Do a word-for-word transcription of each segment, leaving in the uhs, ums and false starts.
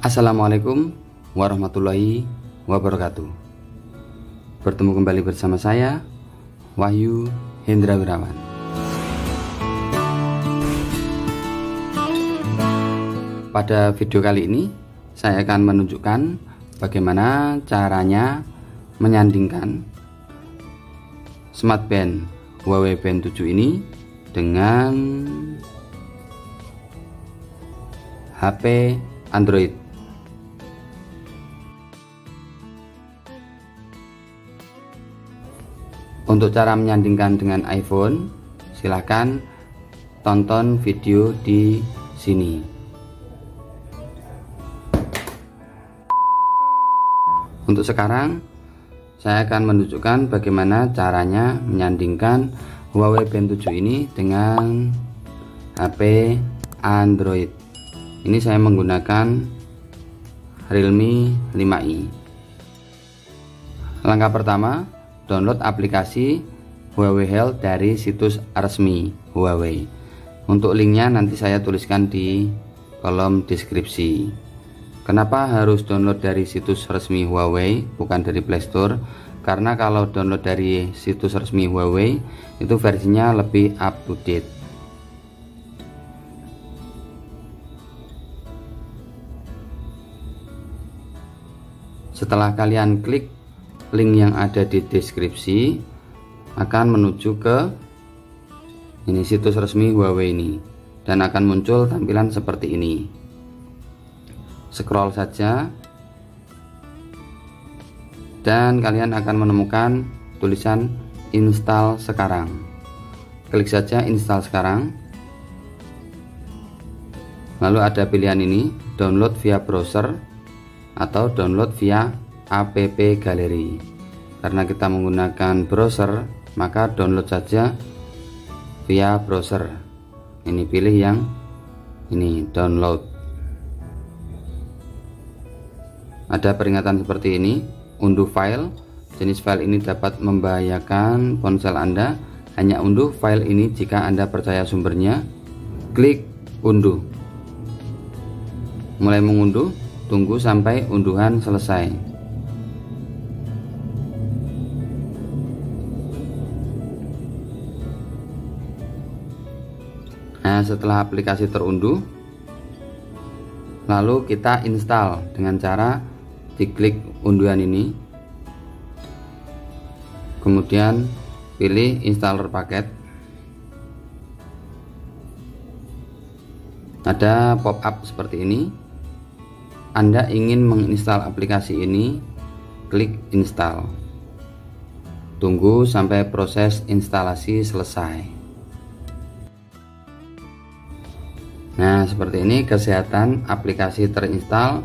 Assalamualaikum warahmatullahi wabarakatuh. Bertemu kembali bersama saya, Wahyu Hendrawirawan. Pada video kali ini saya akan menunjukkan bagaimana caranya menyandingkan smartband Huawei Band tujuh ini dengan H P Android. Untuk cara menyandingkan dengan iPhone, silahkan tonton video di sini. Untuk sekarang, saya akan menunjukkan bagaimana caranya menyandingkan Huawei Band tujuh ini dengan H P Android. Ini saya menggunakan Realme lima i. Langkah pertama, download aplikasi Huawei Health dari situs resmi Huawei. Untuk linknya nanti saya tuliskan di kolom deskripsi. Kenapa harus download dari situs resmi Huawei, bukan dari Play Store? Karena kalau download dari situs resmi Huawei itu versinya lebih up to date. Setelah kalian klik link yang ada di deskripsi, akan menuju ke ini situs resmi Huawei ini dan akan muncul tampilan seperti ini. Scroll saja dan kalian akan menemukan tulisan install sekarang. Klik saja install sekarang, lalu ada pilihan ini, download via browser atau download via App Gallery. Karena kita menggunakan browser, maka download saja via browser. Ini pilih yang ini, download. Ada peringatan seperti ini, unduh file. Jenis file ini dapat membahayakan ponsel Anda. Hanya unduh file ini jika Anda percaya sumbernya. Klik unduh. Mulai mengunduh, tunggu sampai unduhan selesai. Nah, setelah aplikasi terunduh, lalu kita install dengan cara diklik unduhan ini, kemudian pilih installer paket. Ada pop-up seperti ini. Anda ingin menginstal aplikasi ini, klik install. Tunggu sampai proses instalasi selesai. Nah, seperti ini kesehatan aplikasi terinstall.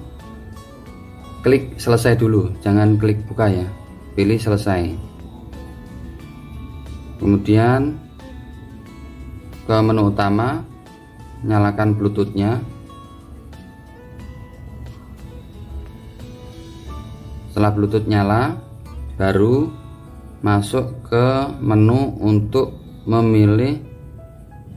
Klik selesai dulu, jangan klik buka ya. Pilih selesai. Kemudian ke menu utama, nyalakan Bluetooth-nya. Setelah Bluetooth nyala, baru masuk ke menu untuk memilih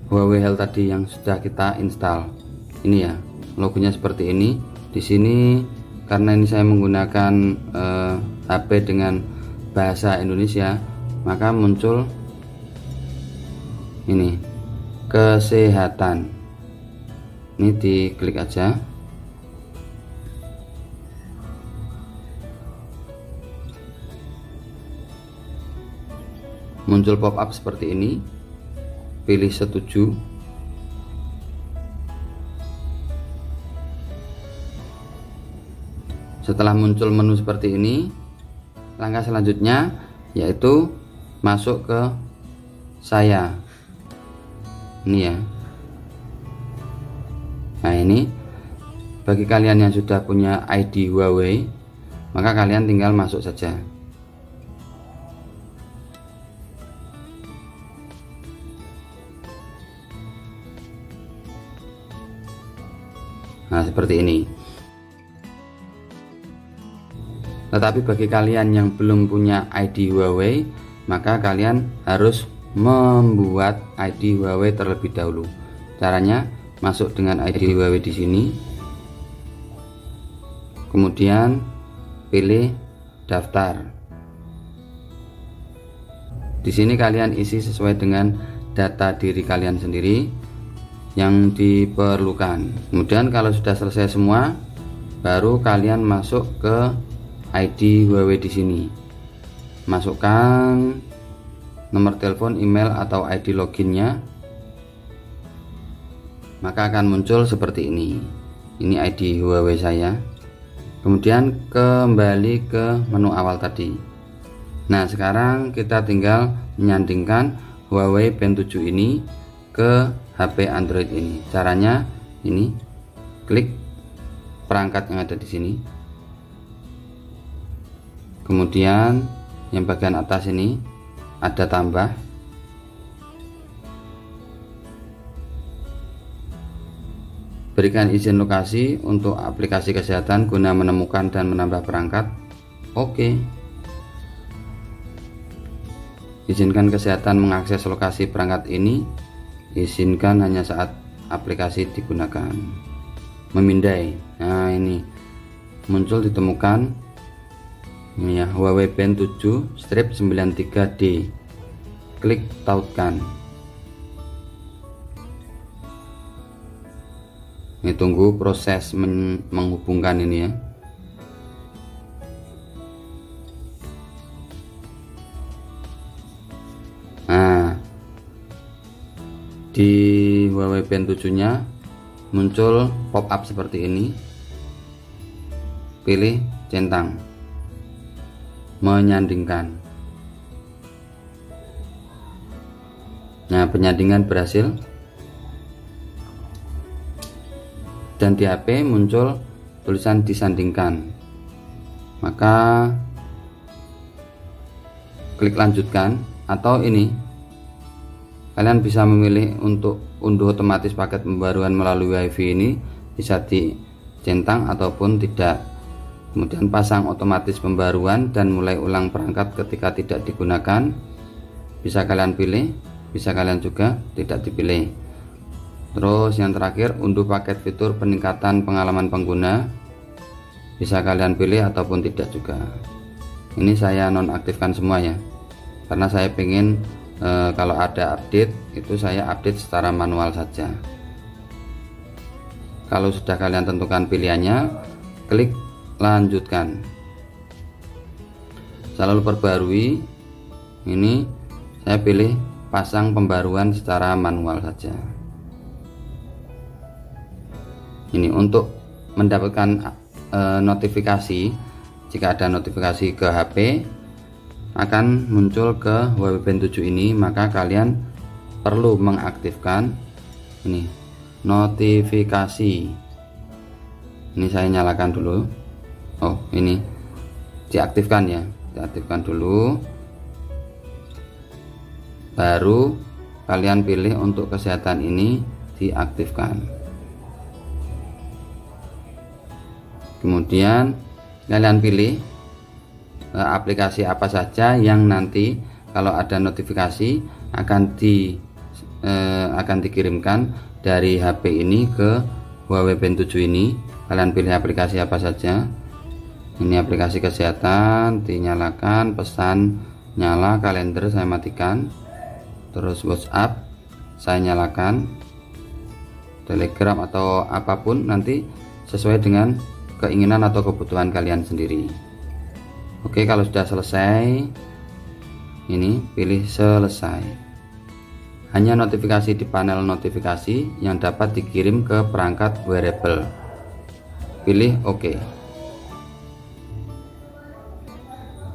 Huawei Health tadi yang sudah kita install. Ini ya, logonya seperti ini. Di sini karena ini saya menggunakan eh, H P dengan bahasa Indonesia, maka muncul ini kesehatan. Ini diklik aja. Muncul pop-up seperti ini. Pilih setuju. Setelah muncul menu seperti ini, langkah selanjutnya yaitu masuk ke saya. Ini ya. Nah, ini bagi kalian yang sudah punya I D Huawei, maka kalian tinggal masuk saja. Nah, seperti ini. Tetapi bagi kalian yang belum punya I D Huawei, maka kalian harus membuat I D Huawei terlebih dahulu. Caranya masuk dengan I D Huawei di sini. kemudian pilih daftar. Di sini kalian isi sesuai dengan data diri kalian sendiri yang diperlukan. Kemudian kalau sudah selesai semua, baru kalian masuk ke I D Huawei di sini. Masukkan nomor telepon, email, atau I D loginnya. Maka akan muncul seperti ini. Ini I D Huawei saya. Kemudian kembali ke menu awal tadi. Nah, sekarang kita tinggal menyandingkan Huawei Band tujuh ini ke H P Android ini. Caranya ini, klik perangkat yang ada di sini. Kemudian yang bagian atas ini ada tambah. Berikan izin lokasi untuk aplikasi kesehatan guna menemukan dan menambah perangkat. Oke. Izinkan kesehatan mengakses lokasi perangkat ini. Izinkan hanya saat aplikasi digunakan. Memindai. Nah, ini muncul ditemukan. Ini ya, Huawei Band tujuh strip sembilan tiga D. Klik tautkan. Ini tunggu proses menghubungkan ini ya. Nah, di Huawei Band tujuh nya muncul pop up seperti ini. Pilih centang, menyandingkan. Nah, penyandingan berhasil. Dan di H P muncul tulisan disandingkan. Maka klik lanjutkan, atau ini kalian bisa memilih untuk unduh otomatis paket pembaruan melalui WiFi ini, bisa di centang ataupun tidak. Kemudian pasang otomatis pembaruan dan mulai ulang perangkat ketika tidak digunakan. Bisa kalian pilih, bisa kalian juga tidak dipilih. Terus yang terakhir, unduh paket fitur peningkatan pengalaman pengguna. Bisa kalian pilih ataupun tidak juga. Ini saya nonaktifkan semua ya, karena saya pengen e, kalau ada update itu saya update secara manual saja. Kalau sudah kalian tentukan pilihannya, klik lanjutkan. Selalu perbarui. Ini saya pilih pasang pembaruan secara manual saja. Ini untuk mendapatkan e, notifikasi. Jika ada notifikasi ke H P, akan muncul ke Huawei Band tujuh ini. Maka kalian perlu mengaktifkan ini notifikasi. Ini saya nyalakan dulu. Oh, ini diaktifkan ya, diaktifkan dulu. Baru kalian pilih untuk kesehatan ini diaktifkan. Kemudian kalian pilih aplikasi apa saja yang nanti kalau ada notifikasi akan di eh, akan dikirimkan dari H P ini ke Huawei Band tujuh ini. Kalian pilih aplikasi apa saja. Ini aplikasi kesehatan dinyalakan, pesan nyala, kalender saya matikan, terus WhatsApp saya nyalakan, Telegram atau apapun nanti sesuai dengan keinginan atau kebutuhan kalian sendiri. Oke, kalau sudah selesai, ini pilih selesai. Hanya notifikasi di panel notifikasi yang dapat dikirim ke perangkat wearable. Pilih oke.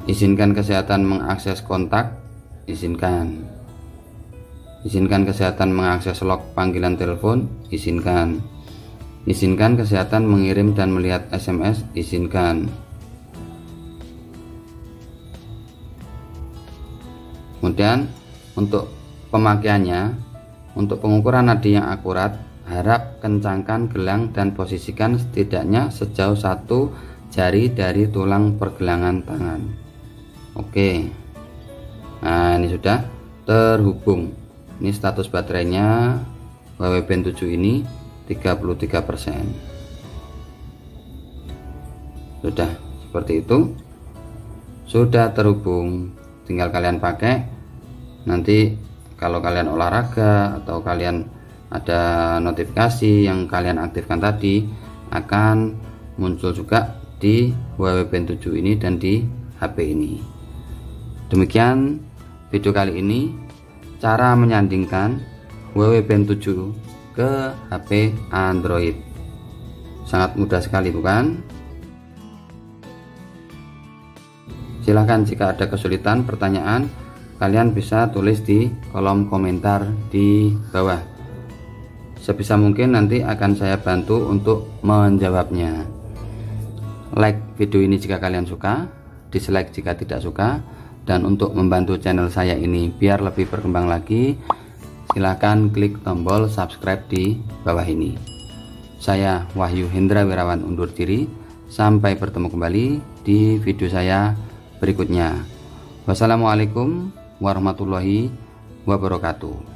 Izinkan kesehatan mengakses kontak, izinkan. Izinkan kesehatan mengakses log panggilan telepon, izinkan. Izinkan kesehatan mengirim dan melihat S M S, izinkan. Kemudian untuk pemakaiannya, untuk pengukuran nadi yang akurat, harap kencangkan gelang dan posisikan setidaknya sejauh satu jari dari tulang pergelangan tangan. Oke, nah ini sudah terhubung. Ini status baterainya Huawei Band tujuh ini tiga puluh tiga persen. Sudah seperti itu, sudah terhubung, tinggal kalian pakai. Nanti kalau kalian olahraga atau kalian ada notifikasi yang kalian aktifkan tadi akan muncul juga di Huawei Band tujuh ini dan di H P ini. Demikian video kali ini, cara menyandingkan Huawei Band tujuh ke H P Android. Sangat mudah sekali, bukan? Silahkan jika ada kesulitan pertanyaan, kalian bisa tulis di kolom komentar di bawah. Sebisa mungkin nanti akan saya bantu untuk menjawabnya. Like video ini jika kalian suka, dislike jika tidak suka, dan untuk membantu channel saya ini biar lebih berkembang lagi, silahkan klik tombol subscribe di bawah ini. Saya Wahyu Hendrawirawan undur diri, sampai bertemu kembali di video saya berikutnya. Wassalamualaikum warahmatullahi wabarakatuh.